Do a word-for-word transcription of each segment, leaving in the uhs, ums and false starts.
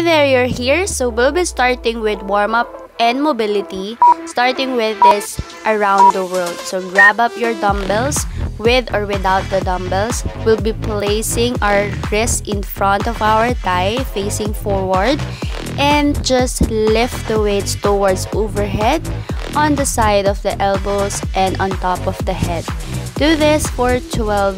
Hi there, you're here. So we'll be starting with warm-up and mobility, starting with this around the world. So grab up your dumbbells. With or without the dumbbells, we'll be placing our wrists in front of our thigh, facing forward, and just lift the weights towards overhead, on the side of the elbows, and on top of the head. Do this for twelve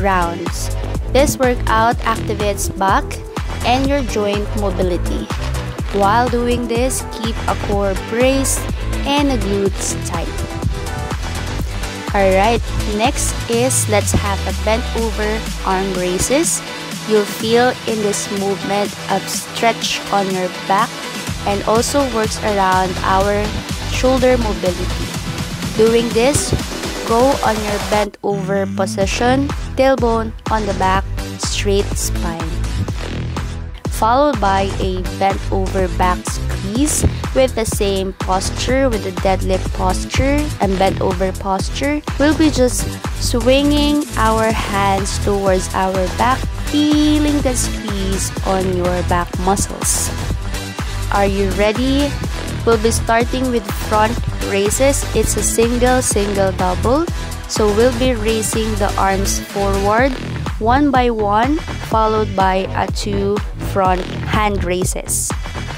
rounds. This workout activates back and your joint mobility. While doing this, keep a core braced and the glutes tight. Alright, next is let's have a bent over arm raises. You'll feel in this movement a stretch on your back and also works around our shoulder mobility. Doing this, go on your bent over position, tailbone on the back, straight spine. Followed by a bent over back squeeze with the same posture, with the deadlift posture and bent over posture. We'll be just swinging our hands towards our back, feeling the squeeze on your back muscles. Are you ready? We'll be starting with front raises. It's a single, single, double. So we'll be raising the arms forward one by one, followed by a two front hand raises.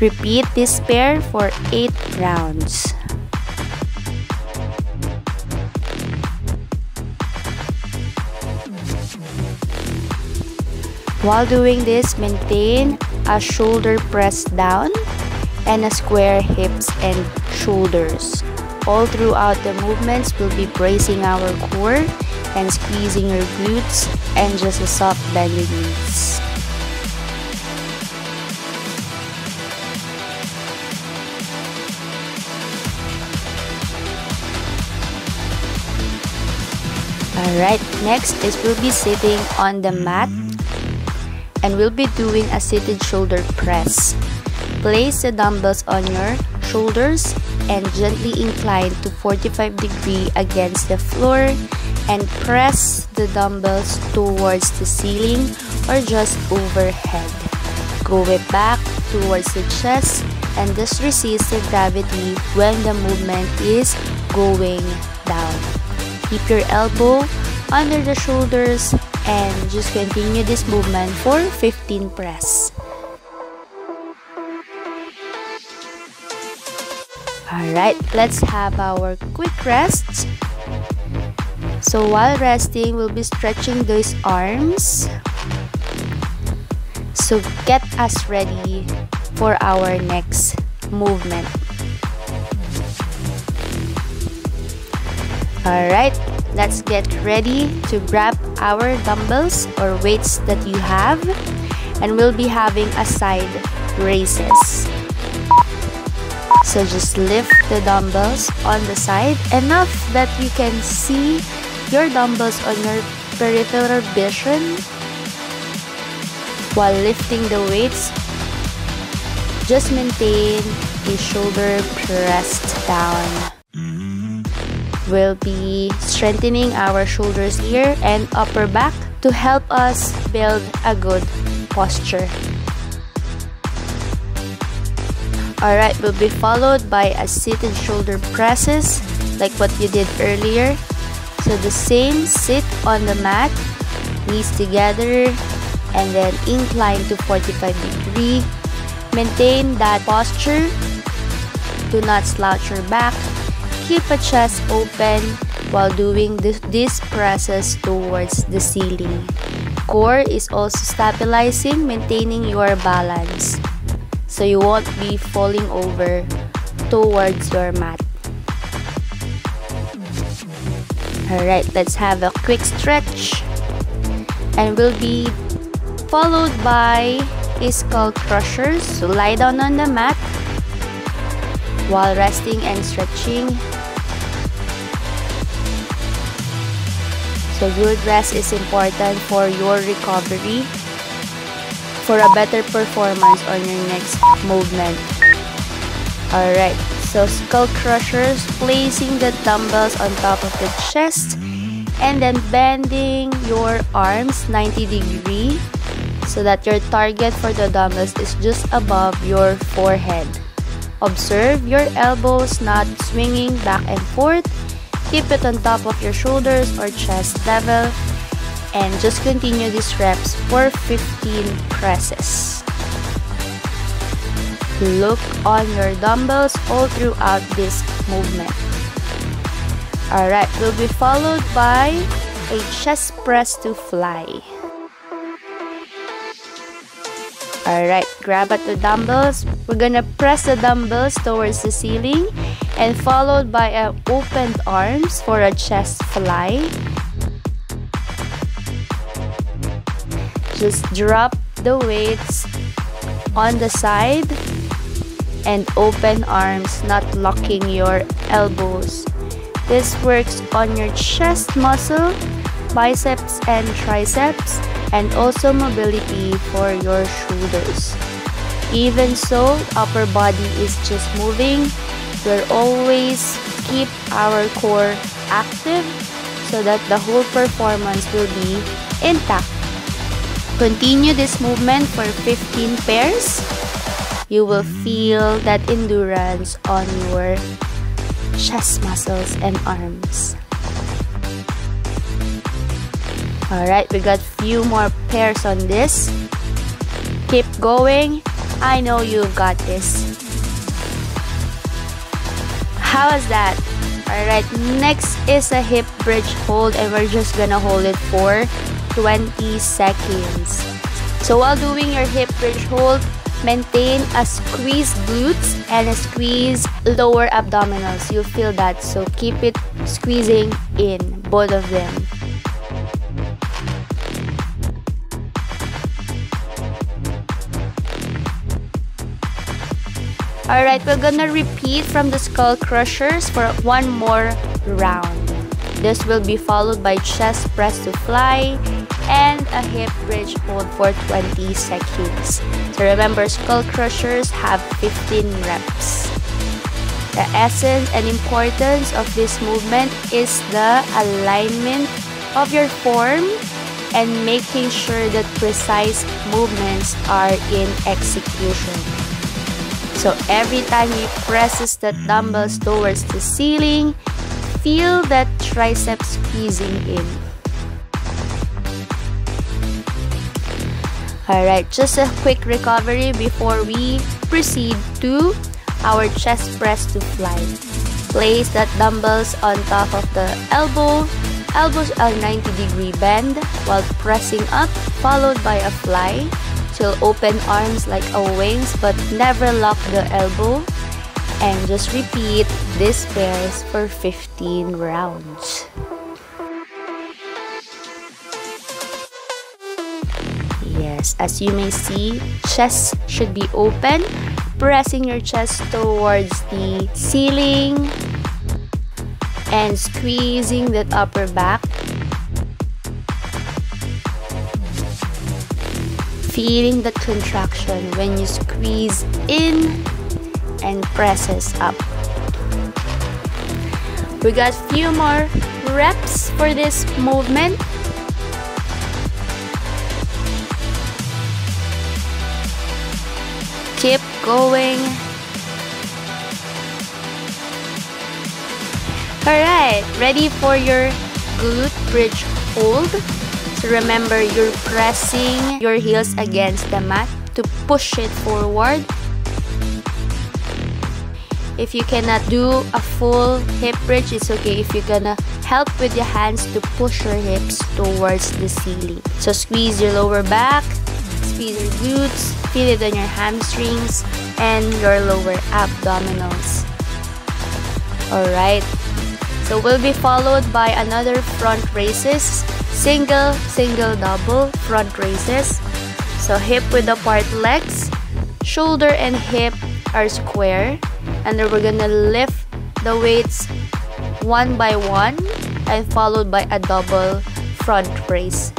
Repeat this pair for eight rounds. While doing this, maintain a shoulder press down and a square hips and shoulders. All throughout the movements, we'll be bracing our core and squeezing your glutes and just a soft bending knees. Alright, next is we'll be sitting on the mat and we'll be doing a seated shoulder press. Place the dumbbells on your shoulders and gently incline to forty-five degrees against the floor and press the dumbbells towards the ceiling or just overhead. Go it back towards the chest and just resist the gravity when the movement is going down. Keep your elbow under the shoulders and just continue this movement for fifteen press. Alright, let's have our quick rest. So while resting, we'll be stretching those arms. So get us ready for our next movement. Alright, let's get ready to grab our dumbbells or weights that you have and we'll be having a side raises. So just lift the dumbbells on the side enough that you can see your dumbbells on your peripheral vision while lifting the weights. Just maintain a shoulder pressed down. We'll be strengthening our shoulders here and upper back to help us build a good posture. Alright, we'll be followed by a seated shoulder presses like what you did earlier. So the same, sit on the mat, knees together, and then incline to forty-five degrees. Maintain that posture. Do not slouch your back. Keep a chest open while doing this, these presses towards the ceiling. Core is also stabilizing, maintaining your balance so you won't be falling over towards your mat. Alright, let's have a quick stretch and we'll be followed by a skull crushers. So lie down on the mat while resting and stretching. So good rest is important for your recovery for a better performance on your next movement. Alright, so skull crushers, placing the dumbbells on top of the chest and then bending your arms ninety degrees. so that your target for the dumbbells is just above your forehead. Observe your elbows not swinging back and forth. Keep it on top of your shoulders or chest level. And just continue these reps for fifteen presses. Look on your dumbbells all throughout this movement. Alright, will be followed by a chest press to fly. Alright, grab at the dumbbells. We're gonna press the dumbbells towards the ceiling and followed by an opened arms for a chest fly. Just drop the weights on the side and open arms, not locking your elbows. This works on your chest muscle, biceps and triceps, and also mobility for your shoulders. Even so, upper body is just moving. We'll always keep our core active so that the whole performance will be intact. Continue this movement for fifteen pairs. You will feel that endurance on your chest muscles and arms. Alright, we got few more pairs on this. Keep going. I know you've got this. How is that? Alright, next is a hip bridge hold, and we're just gonna hold it for twenty seconds. So while doing your hip bridge hold, maintain a squeeze glutes and a squeeze lower abdominals. You'll feel that, so keep it squeezing in both of them. Alright, we're gonna repeat from the skull crushers for one more round. This will be followed by chest press to fly and a hip bridge hold for twenty seconds. So remember, skull crushers have fifteen reps. The essence and importance of this movement is the alignment of your form and making sure that precise movements are in execution. So every time you press the dumbbells towards the ceiling, feel that tricep squeezing in. Alright, just a quick recovery before we proceed to our chest press to fly. Place that dumbbells on top of the elbow. Elbows are ninety degree bend while pressing up, followed by a fly. So open arms like a wings but never lock the elbow. And just repeat these pairs for fifteen rounds. Yes, as you may see, chest should be open, pressing your chest towards the ceiling and squeezing that upper back. Feeling the contraction when you squeeze in and presses up. We got few more reps for this movement. Keep going. Alright, ready for your glute bridge hold. So remember, you're pressing your heels against the mat to push it forward. If you cannot do a full hip bridge, it's okay if you're gonna help with your hands to push your hips towards the ceiling. So squeeze your lower back, squeeze your glutes, feel it on your hamstrings and your lower abdominals. Alright, so we'll be followed by another front raises, single, single, double front raises. So hip width apart legs, shoulder and hip are square. And then we're gonna lift the weights one by one and followed by a double front raise.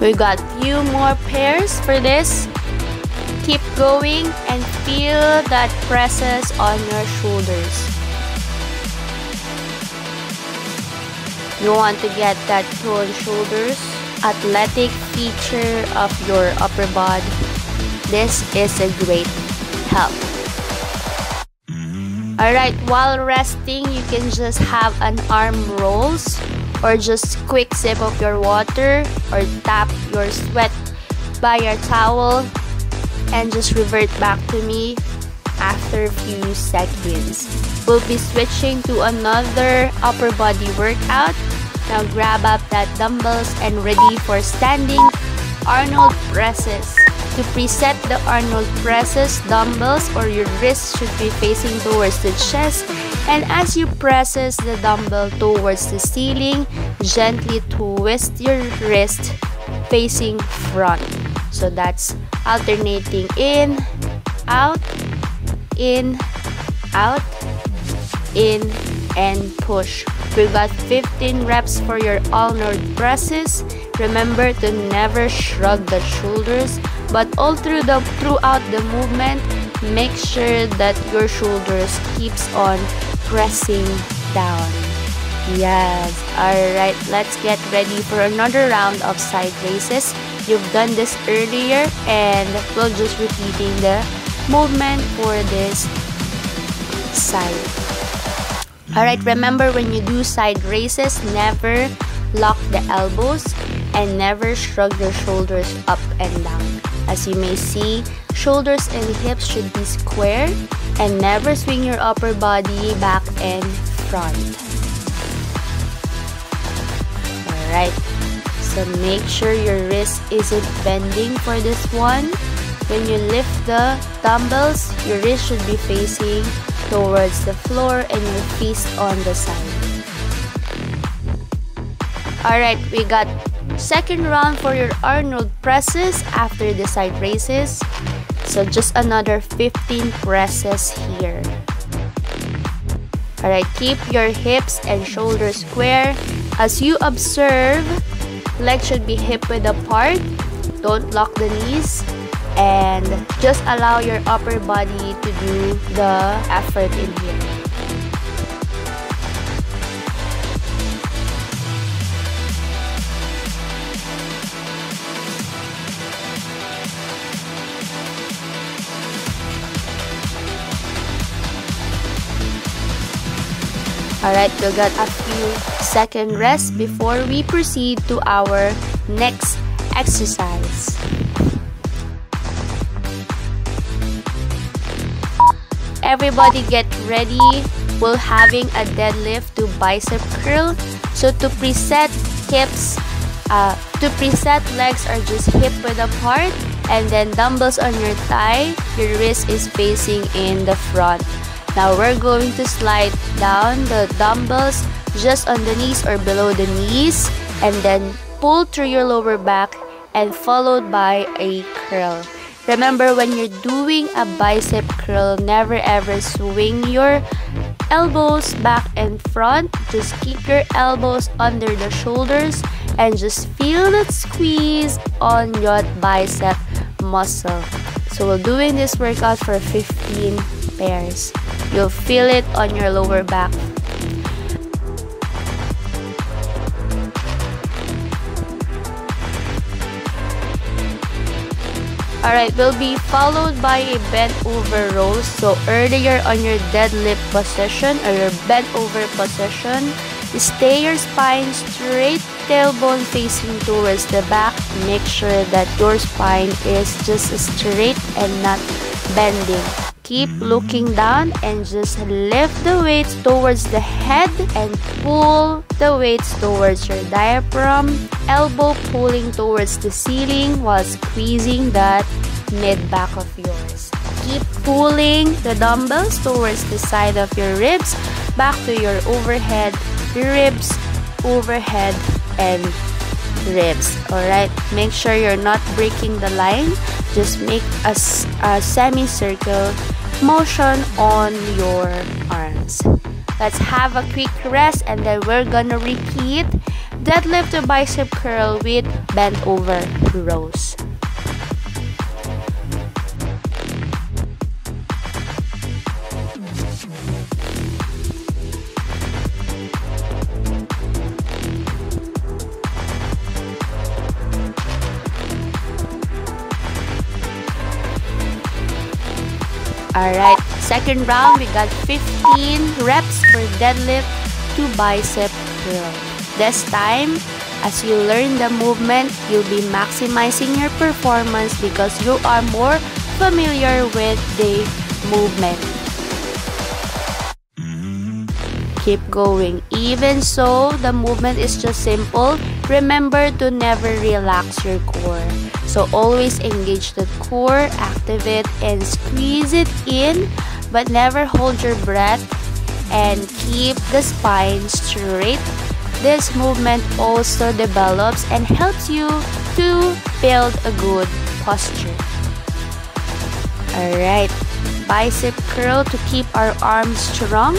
We got few more pairs for this. Keep going and feel that presses on your shoulders. You want to get that toned shoulders, athletic feature of your upper body. This is a great help. Alright, while resting, you can just have an arm rolls or just quick sip of your water or tap your sweat by your towel and just revert back to me after a few seconds. We'll be switching to another upper body workout. Now grab up that dumbbells and ready for standing Arnold presses. To preset the Arnold presses, dumbbells or your wrist should be facing towards the chest, and as you presses the dumbbell towards the ceiling, gently twist your wrist facing front. So that's alternating in, out, in, out, in, and push. We've got fifteen reps for your Arnold presses. Remember to never shrug the shoulders, but all through the throughout the movement, make sure that your shoulders keeps on pressing down. Yes, alright, let's get ready for another round of side raises. You've done this earlier and we'll just repeating the movement for this side. Alright, remember when you do side raises, never lock the elbows and never shrug your shoulders up and down. As you may see, shoulders and hips should be square and never swing your upper body back and front. Alright, so make sure your wrist isn't bending for this one. When you lift the dumbbells, your wrist should be facing towards the floor and your fist on the side. Alright, we got second round for your Arnold presses after the side raises. So just another fifteen presses here. Alright, keep your hips and shoulders square. As you observe, legs should be hip width apart. Don't lock the knees. And just allow your upper body to do the effort in here. Alright, we got a few second rest before we proceed to our next exercise. Everybody get ready. We're having a deadlift to bicep curl. So to preset hips, uh, to preset legs are just hip width apart, and then dumbbells on your thigh, your wrist is facing in the front. Now we're going to slide down the dumbbells just on the knees or below the knees, and then pull through your lower back and followed by a curl. Remember, when you're doing a bicep curl, never ever swing your elbows back and front. Just keep your elbows under the shoulders and just feel that squeeze on your bicep muscle. So we're doing this workout for fifteen pairs. You'll feel it on your lower back. Alright, will be followed by a bent over row. So earlier on your deadlift position or your bent over position, stay your spine straight, tailbone facing towards the back. Make sure that your spine is just straight and not bending. Keep looking down and just lift the weights towards the head and pull the weights towards your diaphragm. Elbow pulling towards the ceiling while squeezing that mid-back of yours. Keep pulling the dumbbells towards the side of your ribs, back to your overhead, ribs, overhead, and ribs. Alright, make sure you're not breaking the line. Just make a, a semicircle motion on your arms. Let's have a quick rest and then we're gonna repeat deadlift to bicep curl with bent over rows. Alright, second round, we got fifteen reps for deadlift to bicep curl. This time, as you learn the movement, you'll be maximizing your performance because you are more familiar with the movement. Keep going. Even so, the movement is just simple. Remember to never relax your core. So always engage the core, activate and squeeze it in, but never hold your breath and keep the spine straight. This movement also develops and helps you to build a good posture. Alright, bicep curl to keep our arms strong,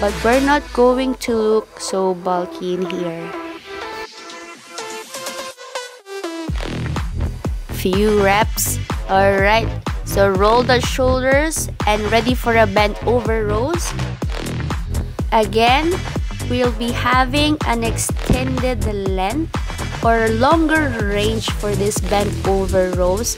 but we're not going to look so bulky in here. Few reps. Alright, so roll the shoulders and ready for a bent over rows. Again, we'll be having an extended length or longer range for this bent over rows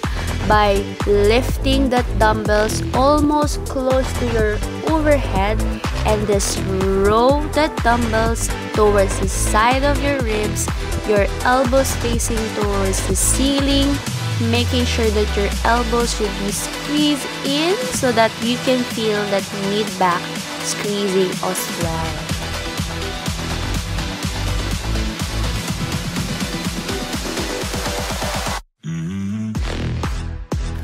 by lifting the dumbbells almost close to your overhead and just roll the dumbbells towards the side of your ribs, your elbows facing towards the ceiling, making sure that your elbows should be squeezed in so that you can feel that mid-back squeezing as well.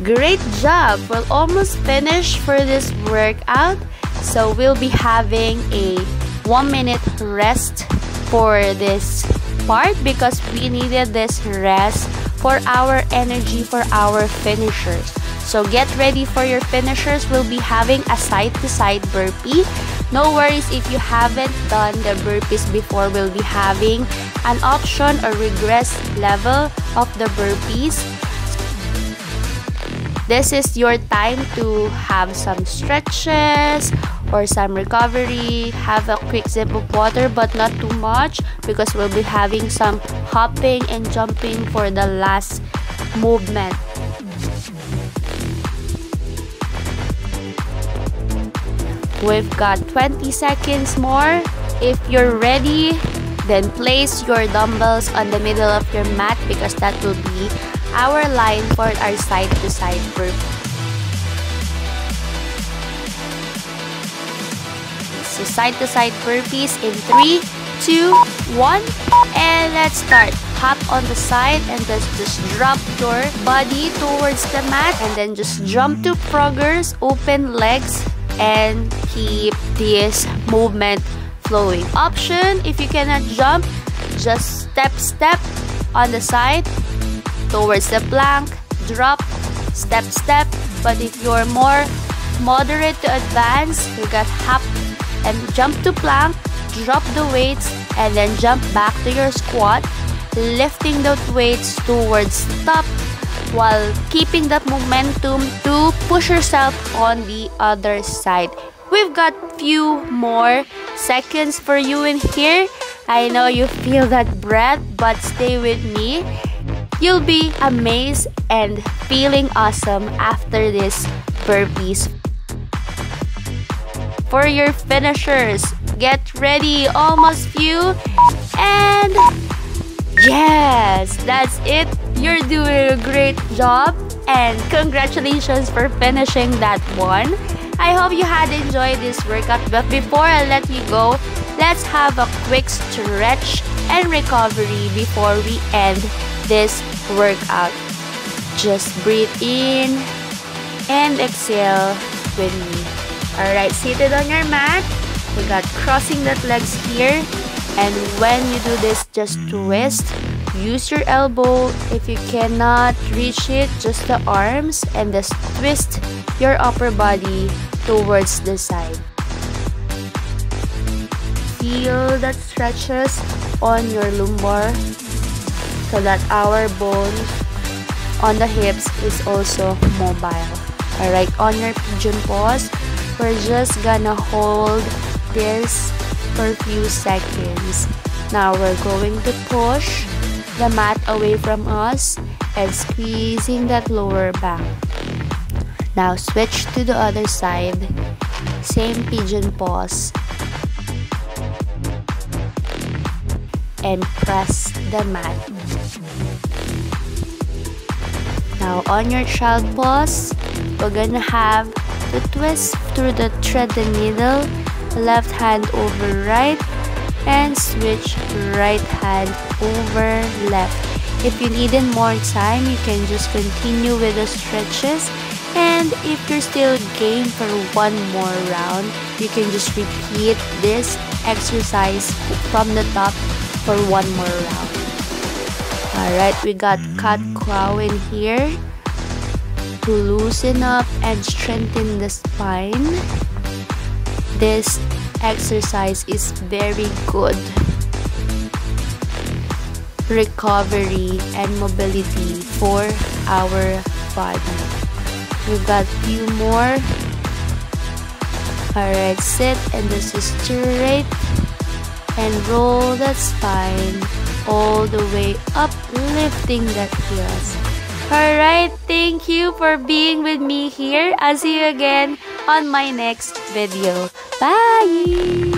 Great job! We'll almost finished for this workout, so we'll be having a one minute rest for this part because we needed this rest for our energy for our finishers. So get ready for your finishers. We'll be having a side-to-side burpee. No worries if you haven't done the burpees before. We'll be having an option or regress level of the burpees. This is your time to have some stretches or some recovery. Have a quick sip of water, but not too much because we'll be having some hopping and jumping for the last movement. We've got twenty seconds more. If you're ready, then place your dumbbells on the middle of your mat because that will be our line for our side-to-side burpee. So side-to-side burpees in three, two, one, and let's start. Hop on the side and then just drop your body towards the mat and then just jump to progress, open legs, and keep this movement flowing. Option, if you cannot jump, just step-step on the side towards the plank, drop, step, step. But if you're more moderate to advance, you got hop and jump to plank, drop the weights, and then jump back to your squat, lifting the weights towards top while keeping that momentum to push yourself on the other side. We've got few more seconds for you in here. I know you feel that breath, but stay with me. You'll be amazed and feeling awesome after this burpees. For your finishers, get ready, almost few, and yes, that's it. You're doing a great job and congratulations for finishing that one. I hope you had enjoyed this workout, but before I let you go, let's have a quick stretch and recovery before we end this workout. Just breathe in and exhale with me. Alright, seated on your mat, we got crossing that legs here, and when you do this, just twist. Use your elbow. If you cannot reach it, just the arms, and just twist your upper body towards the side. Feel that stretches on your lumbar so that our bone on the hips is also mobile. Alright, on your pigeon pose, we're just gonna hold this for a few seconds. Now we're going to push the mat away from us and squeezing that lower back. Now switch to the other side, same pigeon pose, and press the mat. Now on your child pose, we're gonna have to twist through the thread the needle, left hand over right, and switch right hand over left. If you needed more time, you can just continue with the stretches, and if you're still game for one more round, you can just repeat this exercise from the top for one more round. Alright, we got cat crow in here to loosen up and strengthen the spine. This exercise is very good recovery and mobility for our body. We've got a few more. Alright, sit and this is straight and roll that spine all the way up, lifting that heels. Alright, thank you for being with me here. I'll see you again on my next video. Bye!